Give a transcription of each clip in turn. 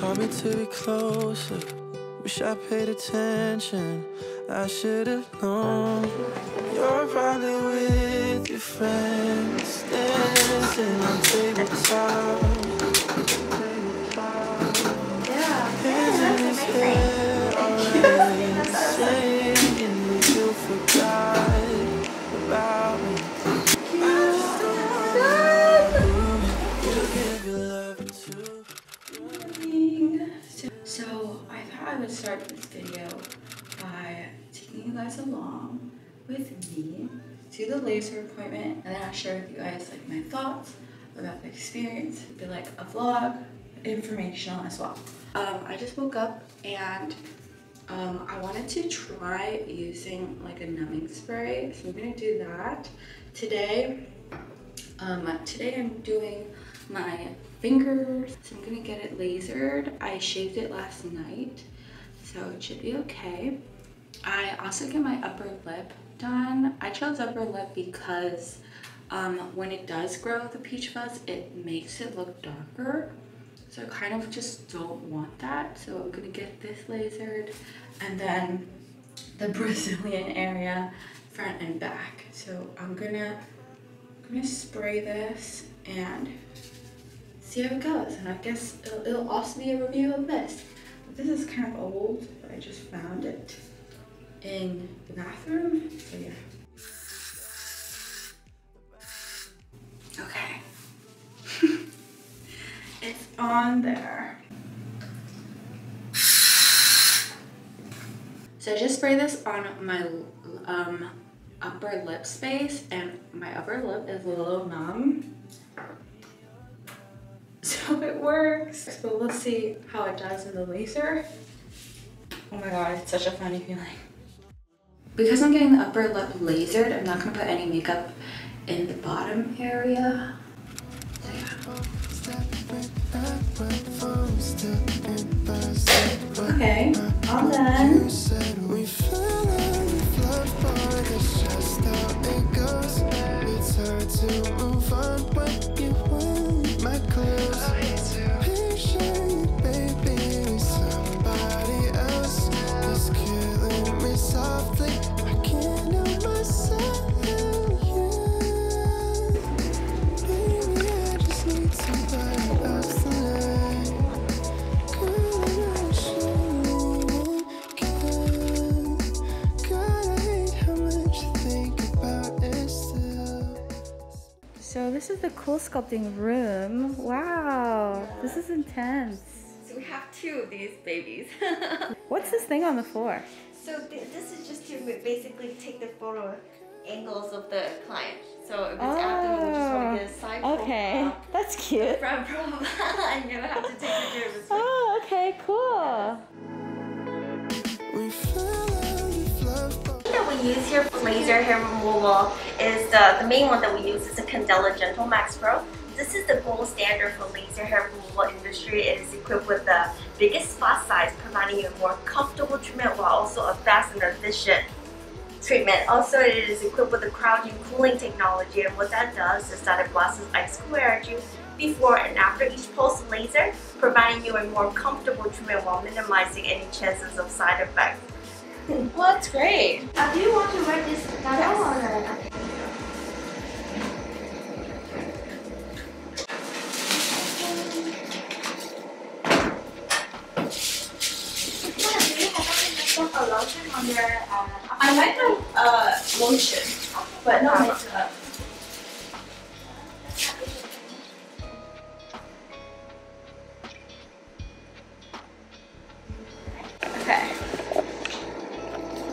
Coming to be closer. Wish I paid attention. I should have known. You're probably with your friends, dancing on tabletop. Yeah, hands in his hair already, saying that you forgot about me. So I thought I would start this video by taking you guys along with me to the laser appointment, and then I'll share with you guys like my thoughts about the experience. It'd be like a vlog, informational as well. I just woke up and I wanted to try using like a numbing spray, so I'm gonna do that today. Today I'm doing my fingers, so I'm gonna get it lasered. I shaved it last night, so it should be okay. I also get my upper lip done. I chose upper lip because when it does grow the peach fuzz, it makes it look darker, so I kind of just don't want that. So I'm gonna get this lasered, and then the Brazilian area, front and back. So I'm gonna spray this and see how it goes, and I guess it'll also be a review of this. But this is kind of old, but I just found it in the bathroom, so yeah. Okay. It's on there. So I just sprayed this on my upper lip space, and my upper lip is a little numb. So it works, but we'll see how it does in the laser. Oh my god, it's such a funny feeling. Because I'm getting the upper lip lasered, I'm not gonna put any makeup in the bottom area. So yeah. Okay, all done. So this is the cool sculpting room. Wow, yeah. This is intense. So we have two of these babies. What's this thing on the floor? So this is just to basically take the photo angles of the client. So if it's abdomen, we just want to get a side profile. That's cute. The front profile, I never have to take pictures of this one. Oh, okay, cool. We use here for laser hair removal is the main one that we use is the Candela Gentle Max Pro. This is the gold standard for laser hair removal industry. It is equipped with the biggest spot size, providing you a more comfortable treatment while also a fast and efficient treatment. Also, it is equipped with the cryogenic cooling technology, and what that does is that it blasts ice cool air at you before and after each pulse laser, providing you a more comfortable treatment while minimizing any chances of side effects. Well, that's great. Do you want to write this down? Yes. Okay. A lotion on your, I might have lotion, but not makeup.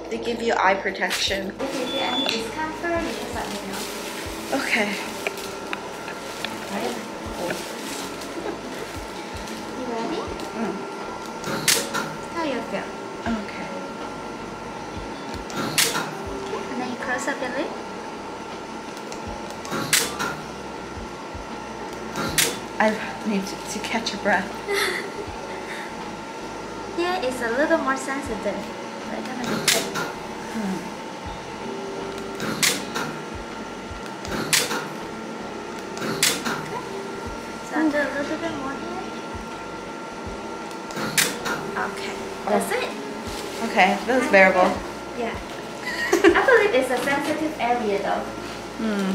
They give you eye protection. If you get any discomfort, just let me know. Okay. Right. You ready? Mm. How you feel? Okay. Okay. And then you close up your lid. I need to catch a breath. Here is a little more sensitive. I'm gonna be quick. Okay. So I'll do a little bit more here. Okay, that's it. Okay, that was bearable. Yeah. I believe it's a sensitive area though. Hmm.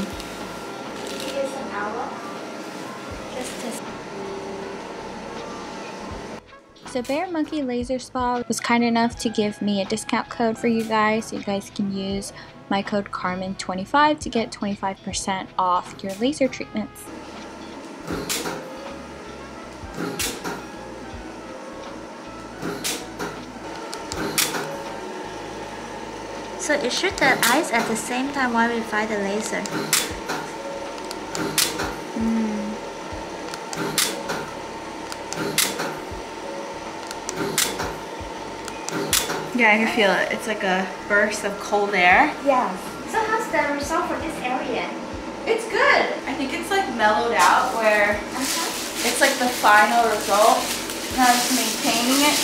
Give it an hour. Just to... So Bared Monkey Laser Spa was kind enough to give me a discount code for you guys. So you guys can use my code CARMEN25 to get 25% off your laser treatments. So it shoots the eyes at the same time while we fire the laser. Yeah, I can feel it. It's like a burst of cold air. Yeah. So how's the result for this area? It's good. I think it's like mellowed out where it's like the final result. Now I'm just maintaining it.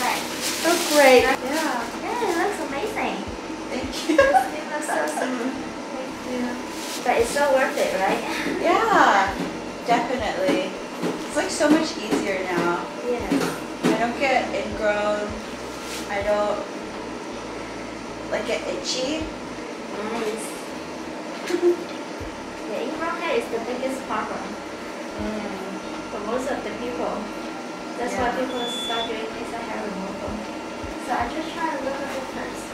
Right. So great. Yeah. Yeah, it looks amazing. Thank you. It looks awesome. Thank you. But it's so worth it, right? Yeah. Definitely. It's like so much easier now. Yeah. I don't get ingrown. I don't like it itchy. Nice. The ingrown hair is the biggest problem for most of the people. That's why people start doing laser hair removal. So I just try a little bit first.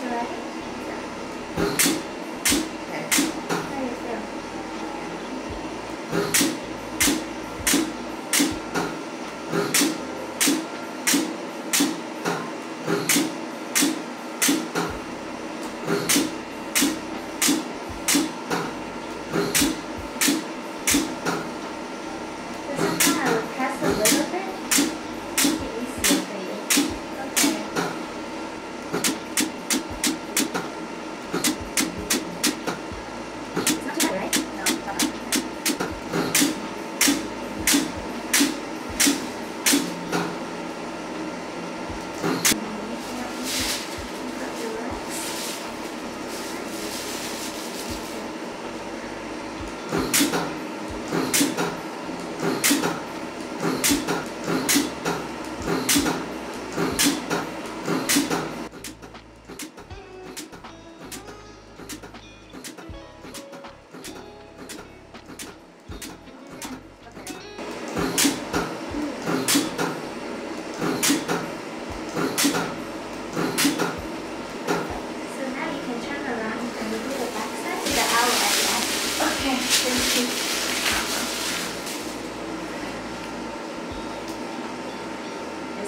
Okay. You ready? Okay. How do you feel?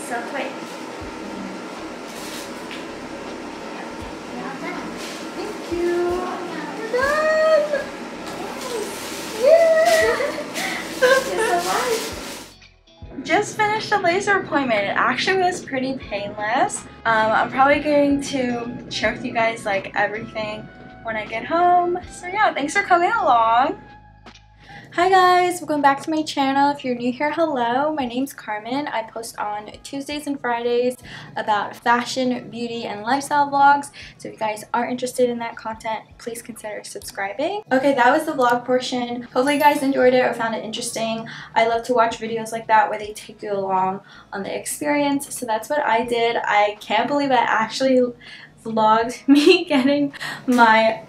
So quick. Well done. Thank you. Well done. Yeah. Just finished the laser appointment. It actually was pretty painless. I'm probably going to share with you guys like everything when I get home. So yeah, thanks for coming along. Hi guys, welcome back to my channel. If you're new here, hello. My name's Carmen. I post on Tuesdays and Fridays about fashion, beauty, and lifestyle vlogs. So if you guys are interested in that content, please consider subscribing. Okay, that was the vlog portion. Hopefully you guys enjoyed it or found it interesting. I love to watch videos like that where they take you along on the experience. So that's what I did. I can't believe I actually vlogged me getting my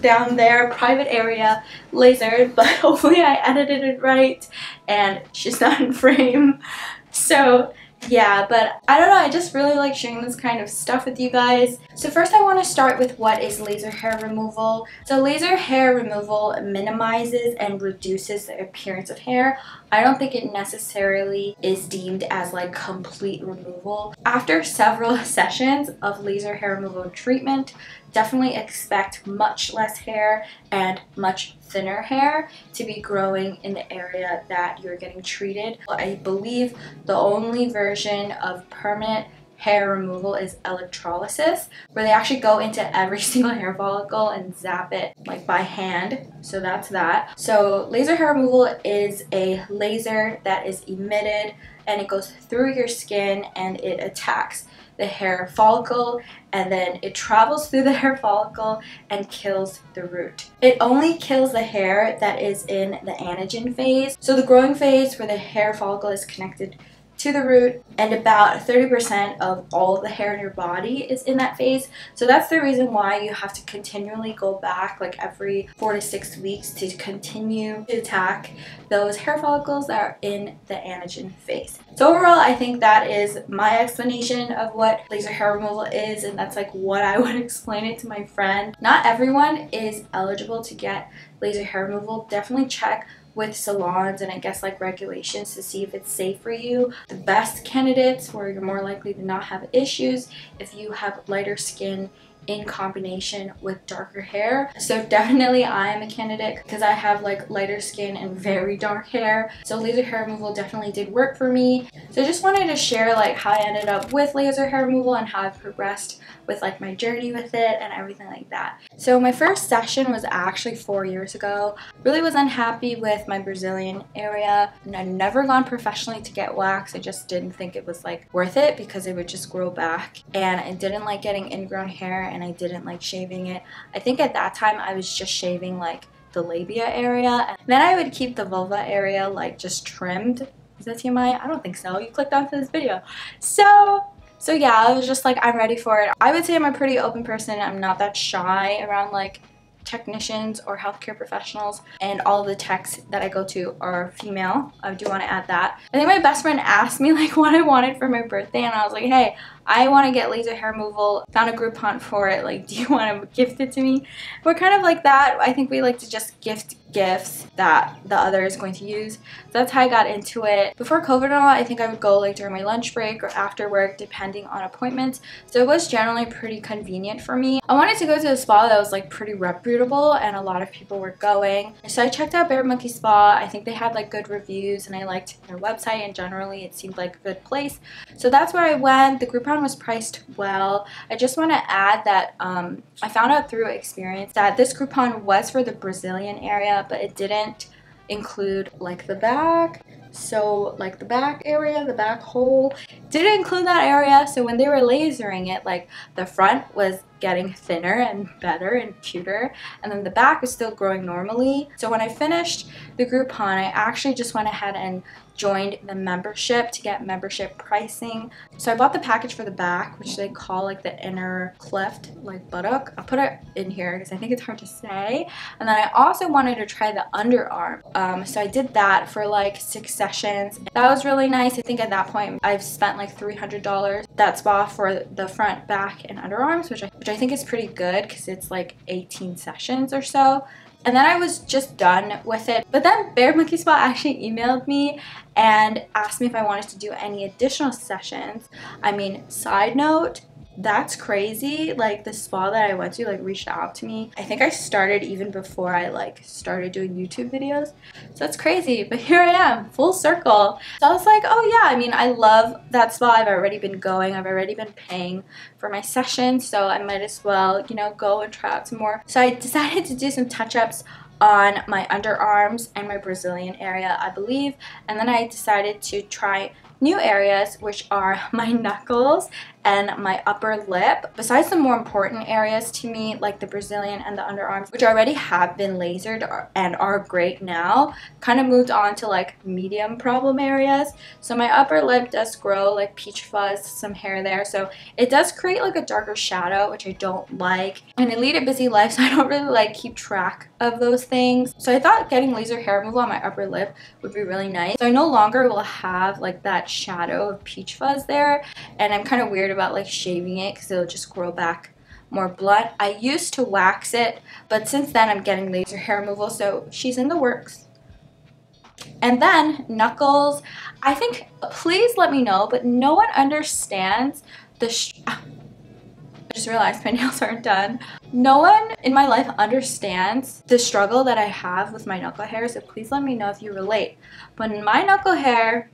down there private area lasered, but hopefully I edited it right and she's not in frame. So yeah, but I don't know, I just really like sharing this kind of stuff with you guys. So first I want to start with what is laser hair removal. So laser hair removal minimizes and reduces the appearance of hair. I don't think it necessarily is deemed as like complete removal. After several sessions of laser hair removal treatment, definitely expect much less hair and much thinner hair to be growing in the area that you're getting treated. I believe the only version of permanent hair removal is electrolysis, where they actually go into every single hair follicle and zap it like by hand. So that's that. So laser hair removal is a laser that is emitted and it goes through your skin and it attacks the hair follicle, and then it travels through the hair follicle and kills the root. It only kills the hair that is in the anagen phase. So the growing phase where the hair follicle is connected to the root, and about 30% of all the hair in your body is in that phase. So that's the reason why you have to continually go back like every 4 to 6 weeks to continue to attack those hair follicles that are in the anagen phase. So overall, I think that is my explanation of what laser hair removal is, and that's like what I would explain it to my friend. Not everyone is eligible to get laser hair removal. Definitely check with salons and I guess like regulations to see if it's safe for you. The best candidates where you're more likely to not have issues if you have lighter skin in combination with darker hair. So definitely I am a candidate because I have like lighter skin and very dark hair. So laser hair removal definitely did work for me. So I just wanted to share like how I ended up with laser hair removal and how I've progressed with like my journey with it and everything like that. So my first session was actually 4 years ago. Really was unhappy with my Brazilian area, and I've never gone professionally to get wax. I just didn't think it was like worth it because it would just grow back, and I didn't like getting ingrown hair and I didn't like shaving it. I think at that time I was just shaving like the labia area, and then I would keep the vulva area like just trimmed. Is that TMI? I don't think so. You clicked onto this video. So yeah, I was just like, I'm ready for it. I would say I'm a pretty open person. I'm not that shy around like technicians or healthcare professionals, and all the techs that I go to are female. I do want to add that. I think my best friend asked me like what I wanted for my birthday, and I was like, hey, I want to get laser hair removal, found a Groupon for it, like do you want to gift it to me? We're kind of like that. I think we like to just gift gifts that the other is going to use. So that's how I got into it. Before COVID and all, I think I would go like during my lunch break or after work depending on appointments, so it was generally pretty convenient for me. I wanted to go to a spa that was like pretty reputable and a lot of people were going, so I checked out Bared Monkey Spa. I think they had like good reviews and I liked their website, and generally it seemed like a good place, so that's where I went. The Groupon was priced well. I just want to add that I found out through experience that this Groupon was for the Brazilian area, but it didn't include like the back. So like the back area, the back hole, didn't include that area. So when they were lasering it, like the front was getting thinner and better and cuter, and then the back was still growing normally. So when I finished the Groupon, I actually just went ahead and joined the membership to get membership pricing. So I bought the package for the back, which they call like the inner cleft, like buttock. I'll put it in here because I think it's hard to say. And then I also wanted to try the underarm. So I did that for like 6 sessions. That was really nice. I think at that point I've spent like $300 that spa for the front, back, and underarms, which I think is pretty good because it's like 18 sessions or so. And then I was just done with it. But then Bared Monkey Spa actually emailed me and asked me if I wanted to do any additional sessions. I mean, side note, that's crazy. Like the spa that I went to like reached out to me. I think I started even before I like started doing YouTube videos. So it's crazy, but here I am, full circle. So I was like, oh yeah, I mean, I love that spa. I've already been going, I've already been paying for my session, so I might as well, you know, go and try out some more. So I decided to do some touch-ups on my underarms and my Brazilian area, I believe, and then I decided to try new areas, which are my knuckles and my upper lip, besides the more important areas to me like the Brazilian and the underarms, which already have been lasered and are great. Now kind of moved on to like medium problem areas. So my upper lip does grow like peach fuzz, some hair there, so it does create like a darker shadow, which I don't like, and I lead a busy life, so I don't really like keep track of those things. So I thought getting laser hair removal on my upper lip would be really nice, so I no longer will have like that shadow of peach fuzz there, and I'm kind of weird about like shaving it because it'll just grow back more blunt. I used to wax it, but since then I'm getting laser hair removal, so she's in the works. And then knuckles, I think, please let me know, but no one understands the I just realized my nails aren't done. No one in my life understands the struggle that I have with my knuckle hair, so please let me know if you relate. But my knuckle hair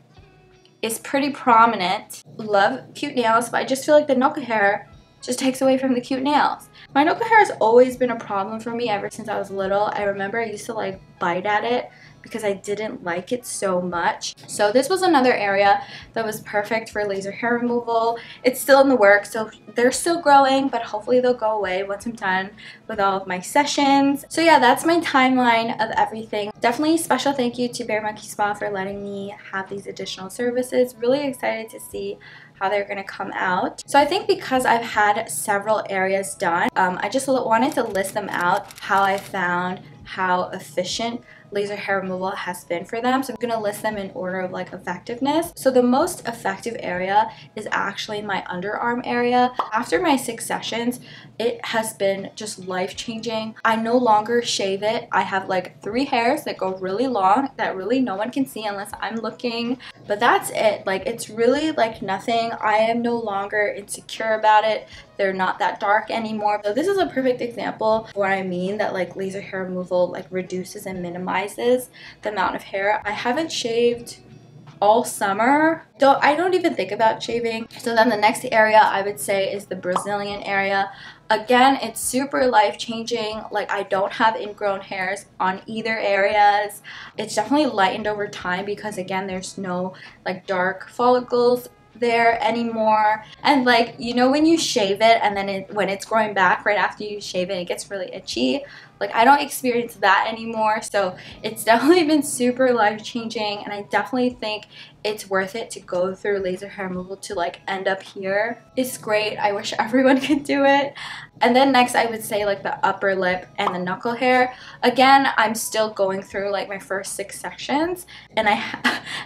is pretty prominent. Love cute nails, but I just feel like the knuckle hair just takes away from the cute nails. My knuckle hair has always been a problem for me ever since I was little. I remember I used to like bite at it because I didn't like it so much. So this was another area that was perfect for laser hair removal. It's still in the works, so they're still growing, but hopefully they'll go away once I'm done with all of my sessions. So yeah, that's my timeline of everything. Definitely special thank you to Bared Monkey Spa for letting me have these additional services. Really excited to see how they're gonna come out. So I think because I've had several areas done, I just wanted to list them out, how I found how efficient laser hair removal has been for them. So I'm gonna list them in order of like effectiveness. So the most effective area is actually my underarm area. After my 6 sessions, it has been just life-changing. I no longer shave it. I have like 3 hairs that go really long that really no one can see unless I'm looking. But that's it. Like, it's really like nothing. I am no longer insecure about it. They're not that dark anymore. So this is a perfect example of what I mean that like laser hair removal like reduces and minimizes the amount of hair. I haven't shaved all summer. I don't even think about shaving. So then the next area I would say is the Brazilian area. Again, it's super life-changing. Like, I don't have ingrown hairs on either areas. It's definitely lightened over time because again, there's no like dark follicles there anymore. And like, you know, when you shave it and then when it's growing back right after you shave it, it gets really itchy. Like, I don't experience that anymore. So it's definitely been super life-changing, and I definitely think it's worth it to go through laser hair removal to like end up here. It's great. I wish everyone could do it. And then next I would say like the upper lip and the knuckle hair. Again, I'm still going through like my first 6 sessions, and I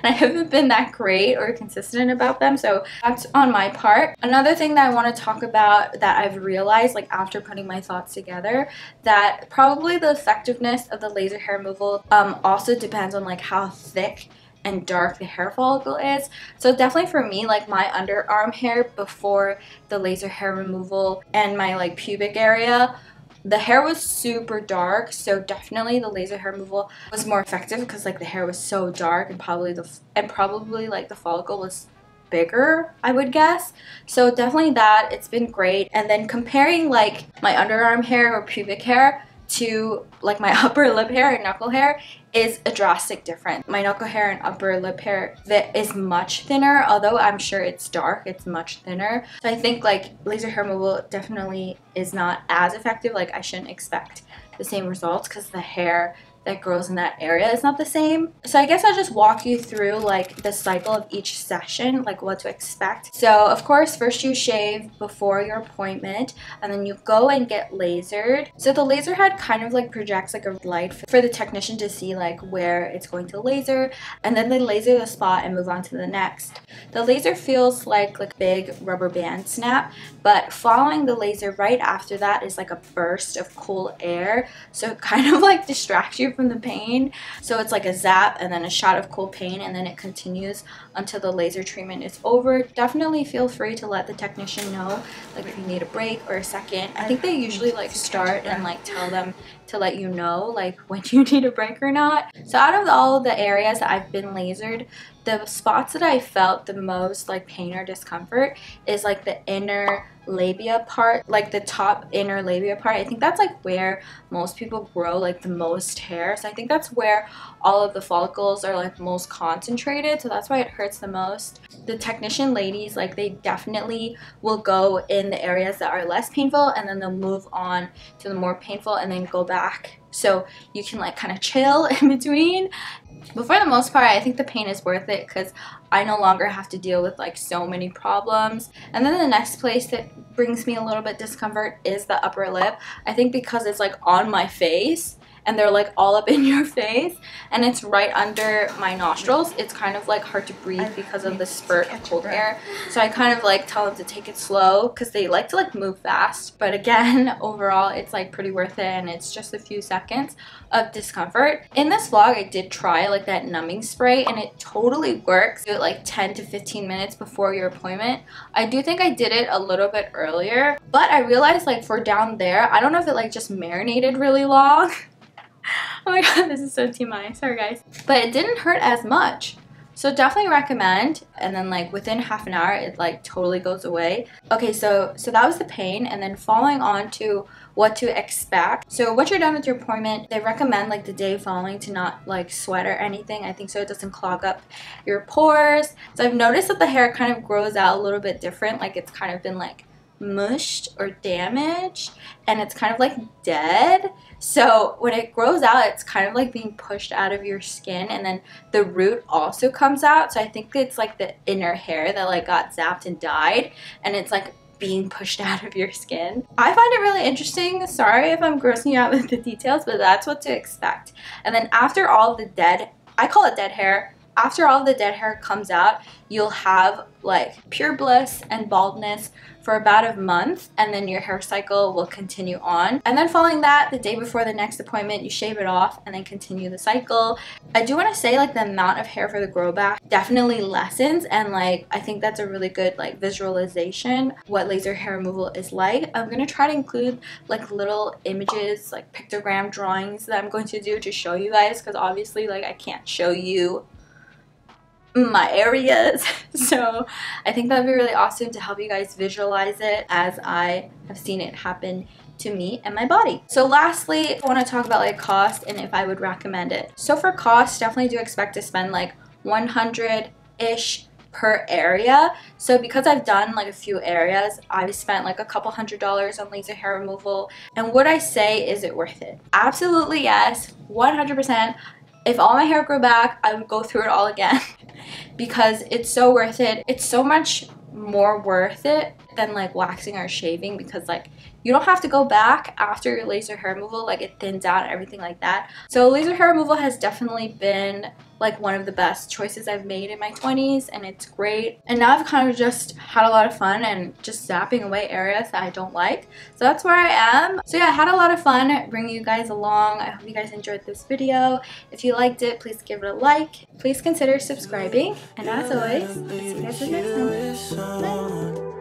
haven't been that great or consistent about them, so that's on my part. Another thing that I want to talk about that I've realized like after putting my thoughts together, that probably the effectiveness of the laser hair removal also depends on like how thick and dark the hair follicle is. So definitely for me, like my underarm hair before the laser hair removal and my like pubic area, the hair was super dark. So definitely the laser hair removal was more effective because like the hair was so dark, and probably like the follicle was bigger, I would guess. So definitely that, it's been great. And then comparing like my underarm hair or pubic hair to like my upper lip hair and knuckle hair is a drastic difference. My knuckle hair and upper lip hair that is much thinner, although I'm sure it's dark, it's much thinner. So I think like laser hair removal definitely is not as effective. Like, I shouldn't expect the same results because the hair that grows in that area is not the same. So I guess I'll just walk you through like the cycle of each session, like what to expect. So of course, first you shave before your appointment, and then you go and get lasered. So the laser head kind of like projects like a light for the technician to see like where it's going to laser, and then they laser the spot and move on to the next. The laser feels like a big rubber band snap, but following the laser right after that is like a burst of cool air. So it kind of like distracts you from the pain. So it's like a zap and then a shot of cool pain, and then it continues until the laser treatment is over. Definitely feel free to let the technician know like if you need a break or a second. I think they usually like start and like tell them to let you know like when you need a break or not. So out of all of the areas that I've been lasered, the spots that I felt the most like pain or discomfort is like the inner labia part, like the top inner labia part. I think that's like where most people grow like the most hair. So I think that's where all of the follicles are like most concentrated. So that's why it hurts the most. The technician ladies, like, they definitely will go in the areas that are less painful, and then they'll move on to the more painful and then go back. So you can like kind of chill in between. But for the most part, I think the pain is worth it because I no longer have to deal with like so many problems. And then the next place that brings me a little bit discomfort is the upper lip. I think because it's like on my face, and they're like all up in your face, and it's right under my nostrils. It's kind of like hard to breathe because of the spurt of cold air. So I kind of like tell them to take it slow because they like to like move fast. But again, overall, it's like pretty worth it, and it's just a few seconds of discomfort. In this vlog, I did try like that numbing spray, and it totally works. Do it like 10 to 15 minutes before your appointment. I do think I did it a little bit earlier, but I realized like for down there, I don't know if it like just marinated really long. Oh my god, this is so TMI. Sorry guys. But it didn't hurt as much. So definitely recommend, and then like within half an hour it like totally goes away. Okay, so that was the pain, and then following on to what to expect. So once you're done with your appointment, they recommend like the day following to not like sweat or anything, I think, so it doesn't clog up your pores. So I've noticed that the hair kind of grows out a little bit different, like it's kind of been like mushed or damaged, and it's kind of like dead. So when it grows out, it's kind of like being pushed out of your skin, and then the root also comes out. So I think it's like the inner hair that like got zapped and died, and it's like being pushed out of your skin. I find it really interesting. Sorry if I'm grossing you out with the details, but that's what to expect. And then after all the dead, I call it dead hair, after all the dead hair comes out, you'll have like pure bliss and baldness for about a month, and then your hair cycle will continue on. And then following that, the day before the next appointment, you shave it off and then continue the cycle. I do want to say like the amount of hair for the grow back definitely lessens, and like I think that's a really good like visualization what laser hair removal is like. I'm going to try to include like little images, like pictogram drawings that I'm going to do to show you guys, because obviously like I can't show you my areas. So I think that would be really awesome to help you guys visualize it, as I have seen it happen to me and my body. So lastly, I want to talk about like cost and if I would recommend it. So for cost, definitely do expect to spend like 100-ish per area. So because I've done like a few areas, I've spent like a couple $100s on laser hair removal. And would I say, is it worth it? Absolutely yes, 100%. If all my hair grew back, I would go through it all again because it's so worth it. It's so much more worth it than like waxing or shaving, because like you don't have to go back after your laser hair removal, like it thins out and everything like that. So laser hair removal has definitely been like one of the best choices I've made in my 20s, and it's great. And now I've kind of just had a lot of fun and just zapping away areas that I don't like. So that's where I am. So yeah, I had a lot of fun bringing you guys along. I hope you guys enjoyed this video. If you liked it, please give it a like. Please consider subscribing. And as always, I'll see you guys in the next one. Bye.